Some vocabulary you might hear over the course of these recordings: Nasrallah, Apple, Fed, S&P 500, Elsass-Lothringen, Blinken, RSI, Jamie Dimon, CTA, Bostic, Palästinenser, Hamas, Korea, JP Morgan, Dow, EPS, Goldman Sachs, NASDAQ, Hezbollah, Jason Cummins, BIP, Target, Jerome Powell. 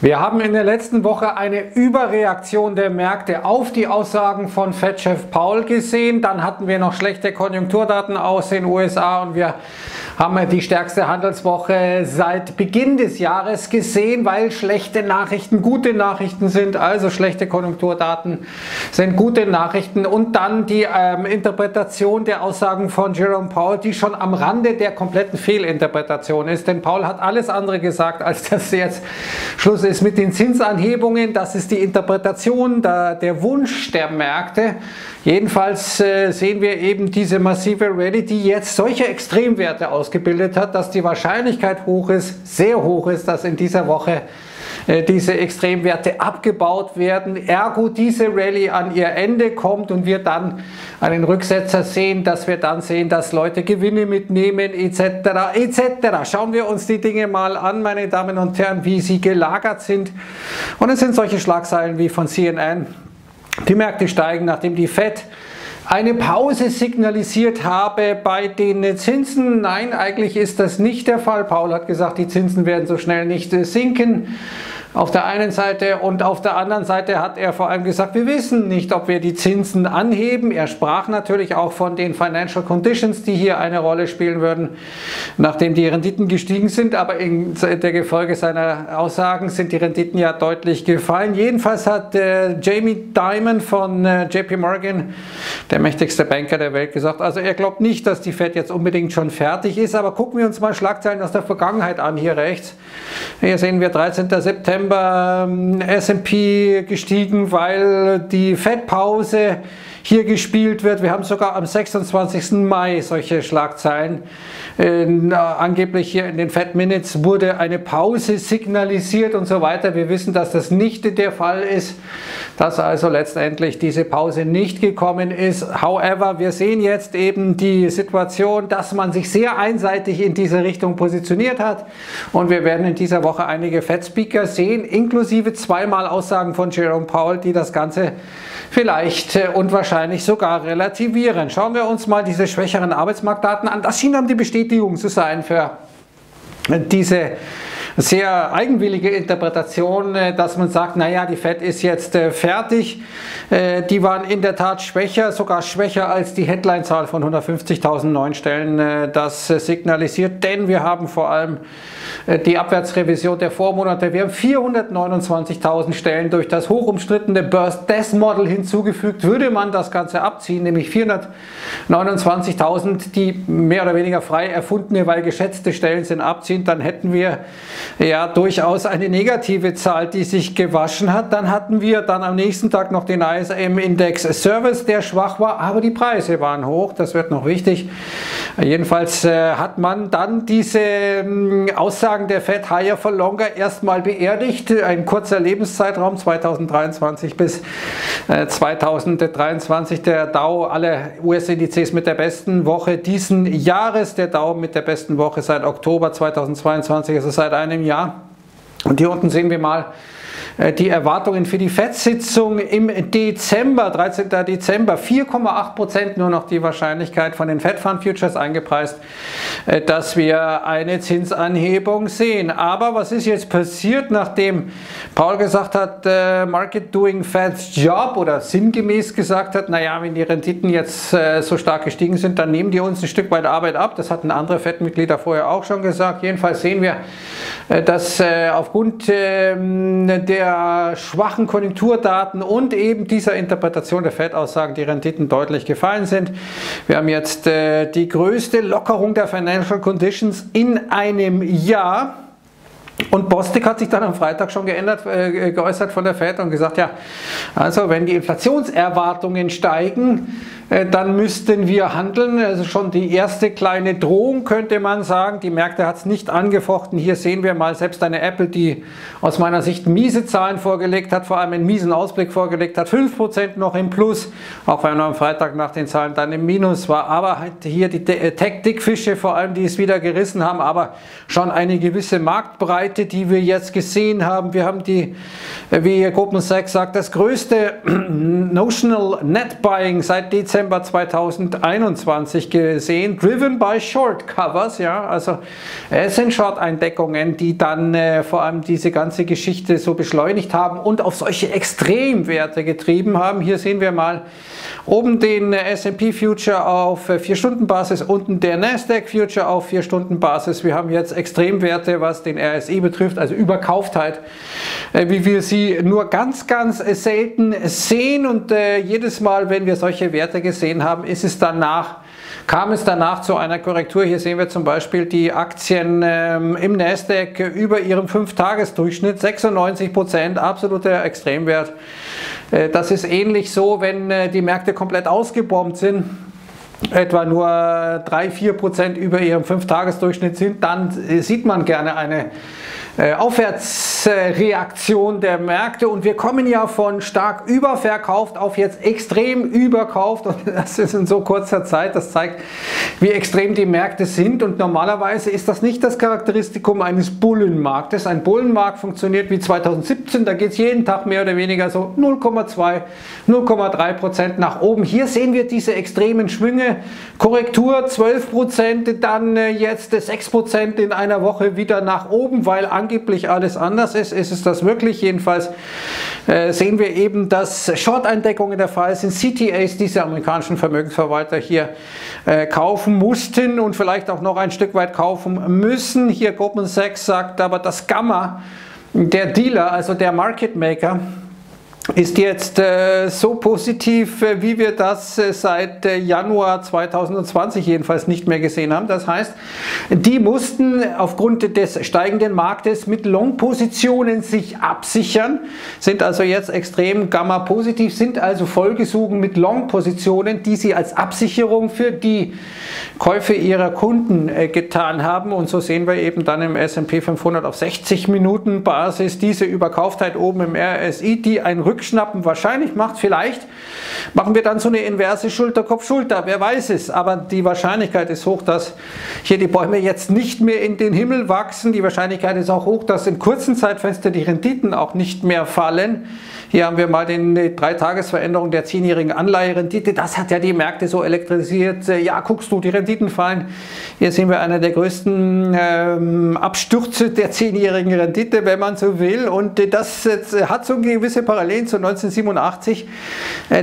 Wir haben in der letzten Woche eine Überreaktion der Märkte auf die Aussagen von Fed-Chef Powell gesehen. Dann hatten wir noch schlechte Konjunkturdaten aus den USA und wir haben die stärkste Handelswoche seit Beginn des Jahres gesehen, weil schlechte Nachrichten gute Nachrichten sind. Also schlechte Konjunkturdaten sind gute Nachrichten. Und dann die Interpretation der Aussagen von Jerome Powell, die schon am Rande der kompletten Fehlinterpretation ist. Denn Powell hat alles andere gesagt, als dass jetzt Schluss ist mit den Zinsanhebungen. Das ist die Interpretation, der Wunsch der Märkte. Jedenfalls sehen wir eben diese massive Rallye, die jetzt solche Extremwerte ausgebildet hat, dass die Wahrscheinlichkeit hoch ist, sehr hoch ist, dass in dieser Woche diese Extremwerte abgebaut werden, ergo diese Rallye an ihr Ende kommt und wir dann einen Rücksetzer sehen, dass wir dann sehen, dass Leute Gewinne mitnehmen etc. etc. Schauen wir uns die Dinge mal an, meine Damen und Herren, wie sie gelagert sind. Und es sind solche Schlagzeilen wie von CNN. Die Märkte steigen, nachdem die Fed eine Pause signalisiert habe bei den Zinsen. Nein, eigentlich ist das nicht der Fall. Powell hat gesagt, die Zinsen werden so schnell nicht sinken. Auf der einen Seite und auf der anderen Seite hat er vor allem gesagt, wir wissen nicht, ob wir die Zinsen anheben. Er sprach natürlich auch von den Financial Conditions, die hier eine Rolle spielen würden, nachdem die Renditen gestiegen sind. Aber in der Gefolge seiner Aussagen sind die Renditen ja deutlich gefallen. Jedenfalls hat Jamie Dimon von JP Morgan, der mächtigste Banker der Welt, gesagt, also er glaubt nicht, dass die Fed jetzt unbedingt schon fertig ist. Aber gucken wir uns mal Schlagzeilen aus der Vergangenheit an, hier rechts. Hier sehen wir 13. September. S&P gestiegen, weil die Fed-Pause hier gespielt wird. Wir haben sogar am 26. Mai solche Schlagzeilen. Angeblich hier in den Fed Minutes wurde eine Pause signalisiert und so weiter. Wir wissen, dass das nicht der Fall ist, dass also letztendlich diese Pause nicht gekommen ist. However, wir sehen jetzt eben die Situation, dass man sich sehr einseitig in diese Richtung positioniert hat und wir werden in dieser Woche einige Fed-Speaker sehen, inklusive zweimal Aussagen von Jerome Powell, die das Ganze vielleicht und wahrscheinlich sogar relativieren. Schauen wir uns mal diese schwächeren Arbeitsmarktdaten an. Das schien dann die Bestätigung zu sein für diese sehr eigenwillige Interpretation, dass man sagt, naja, die Fed ist jetzt fertig. Die waren in der Tat schwächer, sogar schwächer als die Headline-Zahl von 150.000 neuen Stellen. Das signalisiert, denn wir haben vor allem die Abwärtsrevision der Vormonate. Wir haben 429.000 Stellen durch das hochumstrittene Burst-Desk-Modell hinzugefügt. Würde man das Ganze abziehen, nämlich 429.000, die mehr oder weniger frei erfundene, weil geschätzte Stellen sind, abziehen, dann hätten wir ja durchaus eine negative Zahl, die sich gewaschen hat. Dann hatten wir dann am nächsten Tag noch den ISM-Index Service, der schwach war, aber die Preise waren hoch. Das wird noch wichtig. Jedenfalls hat man dann diese Aussagen der Fed Higher for Longer erstmal beerdigt. Ein kurzer Lebenszeitraum 2023 bis 2023. Der Dow, alle US-Indizes mit der besten Woche diesen Jahres. Der Dow mit der besten Woche seit Oktober 2022. Es ist seit einem Jahr. Und hier unten sehen wir mal die Erwartungen für die FED-Sitzung im Dezember, 13. Dezember, 4,8% nur noch die Wahrscheinlichkeit von den Fed-Fund-Futures eingepreist, dass wir eine Zinsanhebung sehen. Aber was ist jetzt passiert, nachdem Powell gesagt hat, Market doing Fed's job, oder sinngemäß gesagt hat, naja, wenn die Renditen jetzt so stark gestiegen sind, dann nehmen die uns ein Stück weit Arbeit ab. Das hatten andere Fed-Mitglieder vorher auch schon gesagt. Jedenfalls sehen wir, dass aufgrund der schwachen Konjunkturdaten und eben dieser Interpretation der Fed-Aussagen die Renditen deutlich gefallen sind. Wir haben jetzt die größte Lockerung der Financial Conditions in einem Jahr. Und Bostic hat sich dann am Freitag schon geäußert von der Fed und gesagt, ja, also wenn die Inflationserwartungen steigen, dann müssten wir handeln. Also schon die erste kleine Drohung, könnte man sagen. Die Märkte hat es nicht angefochten. Hier sehen wir mal selbst eine Apple, die aus meiner Sicht miese Zahlen vorgelegt hat, vor allem einen miesen Ausblick vorgelegt hat. 5% noch im Plus, auch wenn man am Freitag nach den Zahlen dann im Minus war. Aber halt hier die Tech-Dickfische vor allem, die es wieder gerissen haben, aber schon eine gewisse Marktbreite Pleite, die wir jetzt gesehen haben. Wir haben die, wie Goldman Sachs sagt, das größte Notional Net Buying seit Dezember 2021 gesehen, driven by Short Covers, ja, also es sind Short-Eindeckungen, die dann vor allem diese ganze Geschichte so beschleunigt haben und auf solche Extremwerte getrieben haben. Hier sehen wir mal oben den S&P Future auf 4-Stunden-Basis, unten der NASDAQ Future auf 4-Stunden-Basis. Wir haben jetzt Extremwerte, was den RSI betrifft, also Überkauftheit, wie wir sie nur ganz, ganz selten sehen. Und jedes Mal, wenn wir solche Werte gesehen haben, ist es danach, kam es danach zu einer Korrektur. Hier sehen wir zum Beispiel die Aktien im Nasdaq über ihrem 5-Tages-Durchschnitt, 96%, absoluter Extremwert. Das ist ähnlich so, wenn die Märkte komplett ausgebombt sind, etwa nur 3-4% über ihrem 5-Tages-Durchschnitt sind, dann sieht man gerne eine Aufwärtsreaktion der Märkte, und wir kommen ja von stark überverkauft auf jetzt extrem überkauft, und das ist in so kurzer Zeit, das zeigt, wie extrem die Märkte sind, und normalerweise ist das nicht das Charakteristikum eines Bullenmarktes. Ein Bullenmarkt funktioniert wie 2017, da geht es jeden Tag mehr oder weniger so 0,2-0,3% nach oben. Hier sehen wir diese extremen Schwünge, Korrektur 12%, dann jetzt 6% in einer Woche wieder nach oben, weil angeblich alles anders ist. Ist es das wirklich? Jedenfalls sehen wir eben, dass Short-Eindeckungen der Fall sind, CTAs, diese amerikanischen Vermögensverwalter hier kaufen mussten und vielleicht auch noch ein Stück weit kaufen müssen. Hier Goldman Sachs sagt aber, das Gamma, der Dealer, also der Market Maker, ist jetzt so positiv, wie wir das seit Januar 2020 jedenfalls nicht mehr gesehen haben. Das heißt, die mussten aufgrund des steigenden Marktes mit Long-Positionen sich absichern, sind also jetzt extrem Gamma-positiv, sind also vollgesogen mit Long-Positionen, die sie als Absicherung für die Käufe ihrer Kunden getan haben. Und so sehen wir eben dann im S&P 500 auf 60-Minuten-Basis diese Überkauftheit oben im RSI, die ein Rückschnappen wahrscheinlich macht. Vielleicht machen wir dann so eine inverse Schulter-Kopf-Schulter, wer weiß es, aber die Wahrscheinlichkeit ist hoch, dass hier die Bäume jetzt nicht mehr in den Himmel wachsen. Die Wahrscheinlichkeit ist auch hoch, dass in kurzen Zeitfenster die Renditen auch nicht mehr fallen. Hier haben wir mal die 3-Tages-Veränderung der 10-jährigen Anleiherendite. Das hat ja die Märkte so elektrisiert. Ja, guckst du, die Renditen fallen. Hier sehen wir einer der größten Abstürze der 10-jährigen Rendite, wenn man so will, und das hat so eine gewisse Parallelen zu 1987.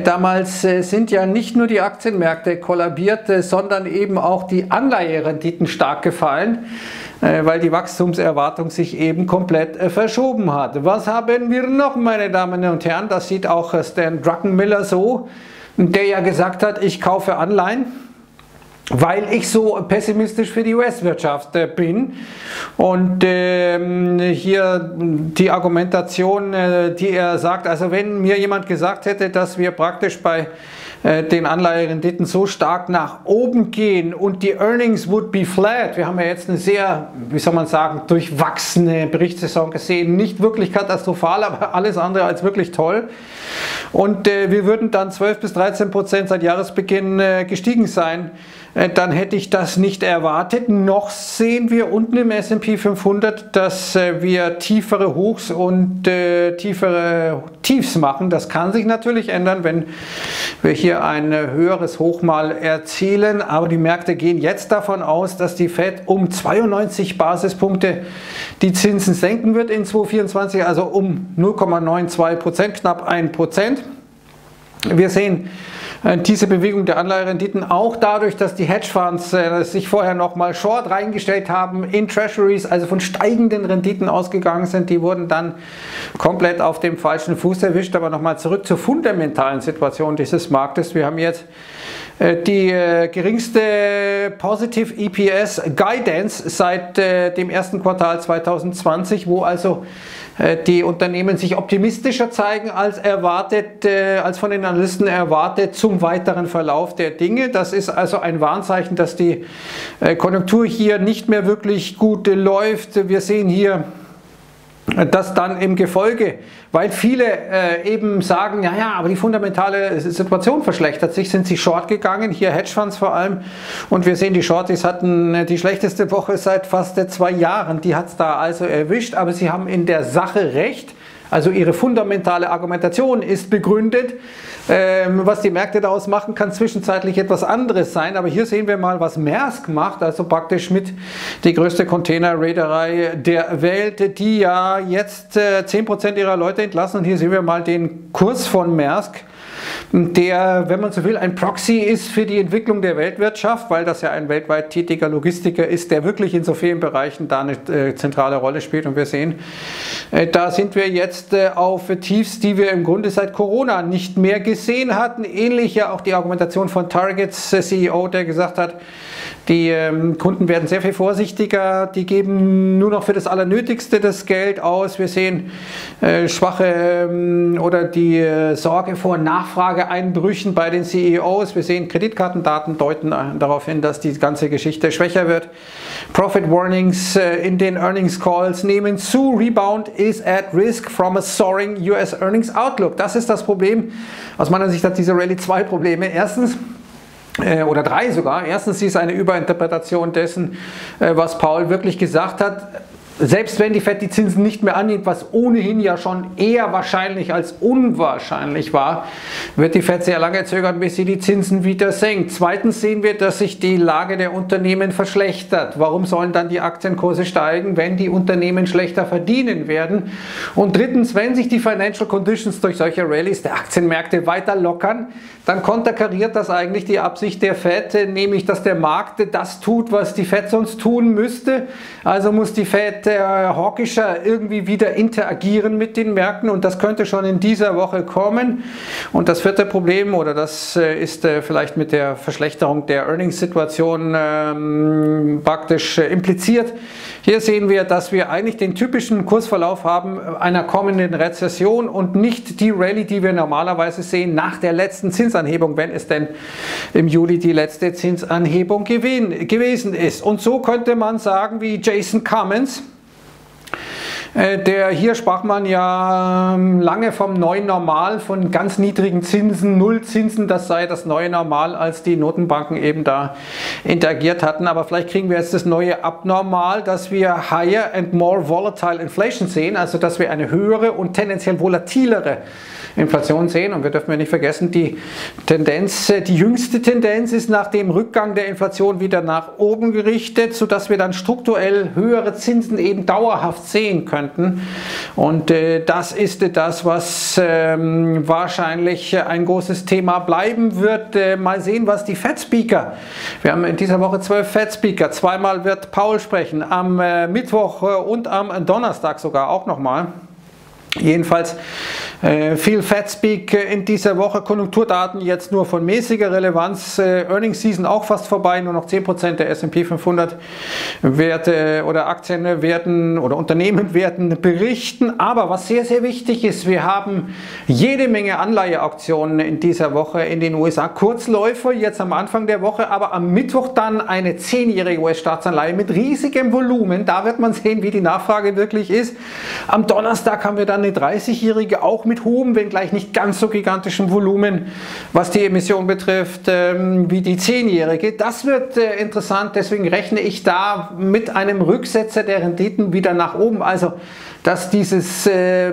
Damals sind ja nicht nur die Aktienmärkte kollabiert, sondern eben auch die Anleiherenditen stark gefallen, weil die Wachstumserwartung sich eben komplett verschoben hat. Was haben wir noch, meine Damen und Herren? Das sieht auch Stan Druckenmiller so, der ja gesagt hat, ich kaufe Anleihen, weil ich so pessimistisch für die US-Wirtschaft bin. Und hier die Argumentation, die er sagt, also wenn mir jemand gesagt hätte, dass wir praktisch bei den Anleiherenditen so stark nach oben gehen und die Earnings would be flat, wir haben ja jetzt eine sehr, wie soll man sagen, durchwachsene Berichtssaison gesehen, nicht wirklich katastrophal, aber alles andere als wirklich toll. Und wir würden dann 12 bis 13% seit Jahresbeginn gestiegen sein, dann hätte ich das nicht erwartet. Noch sehen wir unten im S&P 500, dass wir tiefere Hochs und tiefere Tiefs machen. Das kann sich natürlich ändern, wenn wir hier ein höheres Hoch mal erzielen. Aber die Märkte gehen jetzt davon aus, dass die Fed um 92 Basispunkte die Zinsen senken wird in 2024, also um 0,92%, knapp 1%. Wir sehen diese Bewegung der Anleiherenditen auch dadurch, dass die Hedgefonds sich vorher nochmal Short reingestellt haben in Treasuries, also von steigenden Renditen ausgegangen sind. Die wurden dann komplett auf dem falschen Fuß erwischt. Aber nochmal zurück zur fundamentalen Situation dieses Marktes. Wir haben jetzt die geringste Positive EPS Guidance seit dem ersten Quartal 2020, wo also die Unternehmen sich optimistischer zeigen als erwartet, als von den Analysten erwartet zum weiteren Verlauf der Dinge. Das ist also ein Warnzeichen, dass die Konjunktur hier nicht mehr wirklich gut läuft. Wir sehen hier Das dann im Gefolge, weil viele eben sagen, ja, aber die fundamentale Situation verschlechtert sich, sind sie short gegangen, hier Hedgefonds vor allem, und wir sehen, die Shorties hatten die schlechteste Woche seit fast 2 Jahren, die hat es da also erwischt, aber sie haben in der Sache recht. Also ihre fundamentale Argumentation ist begründet. Was die Märkte daraus machen, kann zwischenzeitlich etwas anderes sein. Aber hier sehen wir mal, was Maersk macht. Also praktisch mit die größte Container-Reederei der Welt, die ja jetzt 10% ihrer Leute entlassen. Und hier sehen wir mal den Kurs von Maersk, der, wenn man so will, ein Proxy ist für die Entwicklung der Weltwirtschaft, weil das ja ein weltweit tätiger Logistiker ist, der wirklich in so vielen Bereichen da eine zentrale Rolle spielt. Und wir sehen, da sind wir jetzt auf Tiefs, die wir im Grunde seit Corona nicht mehr gesehen hatten. Ähnlich ja auch die Argumentation von Targets CEO, der gesagt hat, die Kunden werden sehr viel vorsichtiger, die geben nur noch für das Allernötigste das Geld aus. Wir sehen schwache oder die Sorge vor Nachfrageeinbrüchen bei den CEOs. Wir sehen, Kreditkartendaten deuten darauf hin, dass die ganze Geschichte schwächer wird. Profit Warnings in den Earnings Calls nehmen zu. Rebound is at risk from a soaring US Earnings Outlook. Das ist das Problem. Aus meiner Sicht hat diese Rallye 2 Probleme. Erstens, oder 3 sogar. Erstens, sie ist eine Überinterpretation dessen, was Powell wirklich gesagt hat. Selbst wenn die Fed die Zinsen nicht mehr annimmt, was ohnehin ja schon eher wahrscheinlich als unwahrscheinlich war, wird die Fed sehr lange zögern, bis sie die Zinsen wieder senkt. Zweitens sehen wir, dass sich die Lage der Unternehmen verschlechtert. Warum sollen dann die Aktienkurse steigen, wenn die Unternehmen schlechter verdienen werden? Und drittens, wenn sich die Financial Conditions durch solche Rallies der Aktienmärkte weiter lockern, dann konterkariert das eigentlich die Absicht der Fed, nämlich dass der Markt das tut, was die Fed sonst tun müsste. Also muss die Fed hawkischer irgendwie wieder interagieren mit den Märkten, und das könnte schon in dieser Woche kommen. Und das vierte Problem, oder das ist vielleicht mit der Verschlechterung der Earnings-Situation praktisch impliziert. Hier sehen wir, dass wir eigentlich den typischen Kursverlauf haben einer kommenden Rezession und nicht die Rallye, die wir normalerweise sehen nach der letzten Zinsanhebung, wenn es denn im Juli die letzte Zinsanhebung gewesen ist. Und so könnte man sagen, wie Jason Cummins, hier sprach man ja lange vom neuen Normal, von ganz niedrigen Zinsen, Nullzinsen, das sei das neue Normal, als die Notenbanken eben da interagiert hatten. Aber vielleicht kriegen wir jetzt das neue Abnormal, dass wir higher and more volatile inflation sehen, also dass wir eine höhere und tendenziell volatilere Inflation sehen. Und wir dürfen ja nicht vergessen, die Tendenz, die jüngste Tendenz ist nach dem Rückgang der Inflation wieder nach oben gerichtet, sodass wir dann strukturell höhere Zinsen eben dauerhaft sehen können. Und das ist das, was wahrscheinlich ein großes Thema bleiben wird. Mal sehen, was die Fed-Speaker, wir haben in dieser Woche 12 Fed-Speaker, zweimal wird Powell sprechen, am Mittwoch und am Donnerstag sogar auch nochmal. Jedenfalls viel Fed-Speak in dieser Woche, Konjunkturdaten jetzt nur von mäßiger Relevanz, Earnings Season auch fast vorbei, nur noch 10% der S&P 500 Werte oder Aktien werden oder Unternehmen werden berichten. Aber was sehr, sehr wichtig ist, wir haben jede Menge Anleiheauktionen in dieser Woche in den USA, Kurzläufe jetzt am Anfang der Woche, aber am Mittwoch dann eine 10-jährige US-Staatsanleihe mit riesigem Volumen, da wird man sehen, wie die Nachfrage wirklich ist. Am Donnerstag haben wir dann eine 30-jährige, auch mit hohem, wenn gleich nicht ganz so gigantischem Volumen, was die Emission betrifft, wie die 10-jährige. Das wird interessant, deswegen rechne ich da mit einem Rücksetzer der Renditen wieder nach oben. Also, dass dieser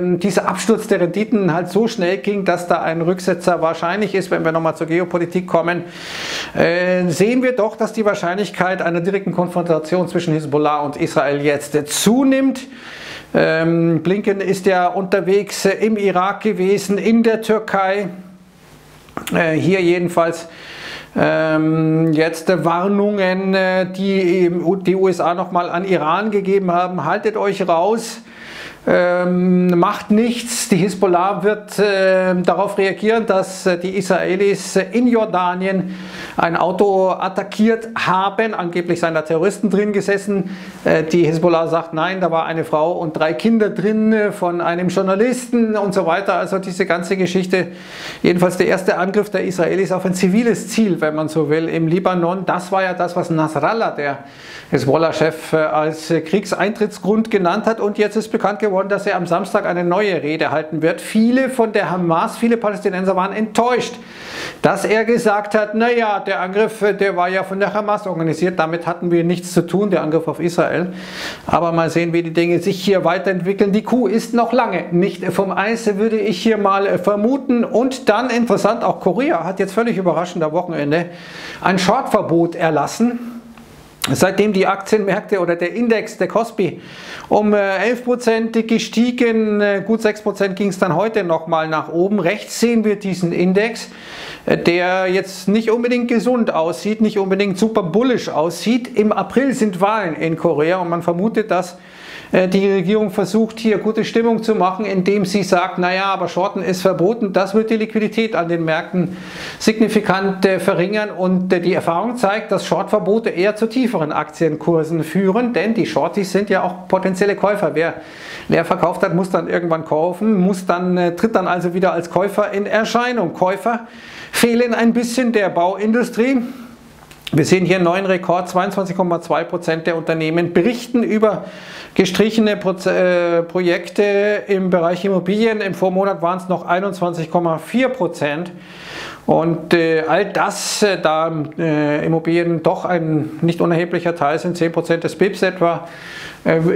Absturz der Renditen halt so schnell ging, dass da ein Rücksetzer wahrscheinlich ist. Wenn wir nochmal zur Geopolitik kommen, sehen wir doch, dass die Wahrscheinlichkeit einer direkten Konfrontation zwischen Hezbollah und Israel jetzt zunimmt. Blinken ist ja unterwegs im Irak gewesen, in der Türkei, hier jedenfalls jetzt Warnungen, die USA nochmal an Iran gegeben haben, haltet euch raus. Macht nichts. Die Hisbollah wird darauf reagieren, dass die Israelis in Jordanien ein Auto attackiert haben. Angeblich seien da Terroristen drin gesessen. Die Hisbollah sagt, nein, da war eine Frau und 3 Kinder drin von einem Journalisten und so weiter. Also diese ganze Geschichte, jedenfalls der erste Angriff der Israelis auf ein ziviles Ziel, wenn man so will, im Libanon. Das war ja das, was Nasrallah, der Hisbollah-Chef, als Kriegseintrittsgrund genannt hat. Und jetzt ist bekannt geworden, geworden, dass er am Samstag eine neue Rede halten wird. Viele von der Hamas, viele Palästinenser waren enttäuscht, dass er gesagt hat, naja, der Angriff, der war ja von der Hamas organisiert, damit hatten wir nichts zu tun, der Angriff auf Israel. Aber mal sehen, wie die Dinge sich hier weiterentwickeln. Die Kuh ist noch lange nicht vom Eis, würde ich hier mal vermuten. Und dann interessant, auch Korea hat jetzt völlig überraschend am Wochenende ein Shortverbot erlassen. Seitdem die Aktienmärkte oder der Index, der Kospi, um 11% gestiegen, gut 6% ging es dann heute nochmal nach oben. Rechts sehen wir diesen Index, der jetzt nicht unbedingt gesund aussieht, nicht unbedingt super bullisch aussieht. Im April sind Wahlen in Korea und man vermutet, dass die Regierung versucht, hier gute Stimmung zu machen, indem sie sagt, naja, aber Shorten ist verboten. Das wird die Liquidität an den Märkten signifikant verringern und die Erfahrung zeigt, dass Shortverbote eher zu tieferen Aktienkursen führen, denn die Shorties sind ja auch potenzielle Käufer. Wer leer verkauft hat, muss dann irgendwann kaufen, tritt dann also wieder als Käufer in Erscheinung. Käufer fehlen ein bisschen der Bauindustrie. Wir sehen hier einen neuen Rekord, 22,2% der Unternehmen berichten über gestrichene Projekte im Bereich Immobilien. Im Vormonat waren es noch 21,4%. Und all das, da Immobilien doch ein nicht unerheblicher Teil sind, 10% des BIPs etwa,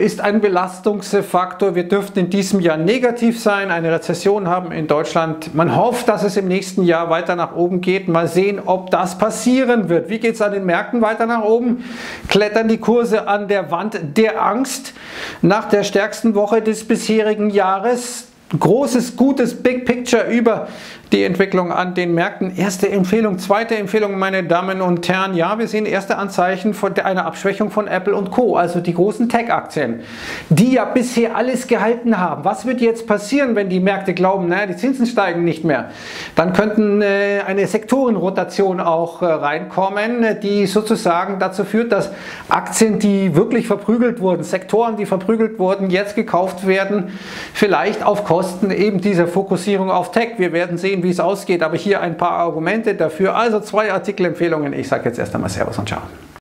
ist ein Belastungsfaktor. Wir dürften in diesem Jahr negativ sein, eine Rezession haben in Deutschland. Man hofft, dass es im nächsten Jahr weiter nach oben geht. Mal sehen, ob das passieren wird. Wie geht es an den Märkten weiter nach oben? Klettern die Kurse an der Wand der Angst nach der stärksten Woche des bisherigen Jahres? Großes, gutes Big Picture über die Entwicklung an den Märkten. Erste Empfehlung, zweite Empfehlung, meine Damen und Herren. Ja, wir sehen erste Anzeichen von einer Abschwächung von Apple und Co., also die großen Tech-Aktien, die ja bisher alles gehalten haben. Was wird jetzt passieren, wenn die Märkte glauben, naja, die Zinsen steigen nicht mehr? Dann könnten eine Sektorenrotation auch reinkommen, die sozusagen dazu führt, dass Aktien, die wirklich verprügelt wurden, Sektoren, die verprügelt wurden, jetzt gekauft werden, vielleicht auf Kosten eben dieser Fokussierung auf Tech. Wir werden sehen, wie es ausgeht, aber hier ein paar Argumente dafür. Also zwei Artikelempfehlungen. Ich sage jetzt erst einmal Servus und Ciao.